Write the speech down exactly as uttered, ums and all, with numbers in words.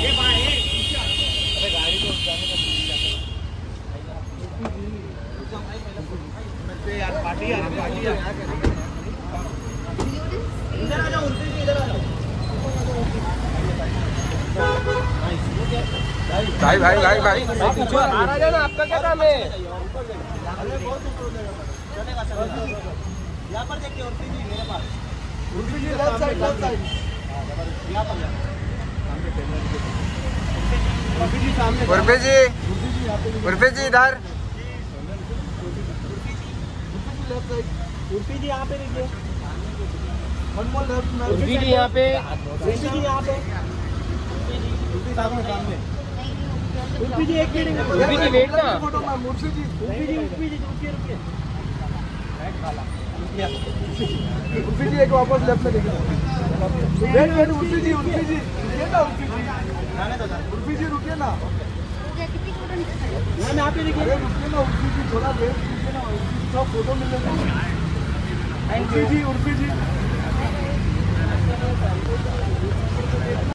भाई भाई भाई भाई आपका क्या काम है? यहाँ पर देखिए उर्फी जी मेरे पास। Urfi ji left side left side यहाँ पर उर्फी जी सामने। उर्फी जी उर्फी जी इधर। उर्फी जी यहाँ पे देखिए फलमोल रस। उर्फी जी यहाँ पे ऋषि जी यहाँ पे उर्फी सामने सामने। उर्फी जी एक मिनट उर्फी जी वेट ना। उर्फी जी उर्फी जी उर्फी जी रुकिए रुकिए उर्फी जी एक वापस लेफ्ट में देखो। वेट वेट उर्फी जी उर्फी जी रुकिए ना। उर्फी जी उर्फी जी रुकिए ना। मैम यहाँ पे देखिए रुकिए ना। उर्फी जी थोड़ा वेट कीजिए ना। उर्फी जी सब फोटो मिल जाएगा। उर्फी जी उर्फी जी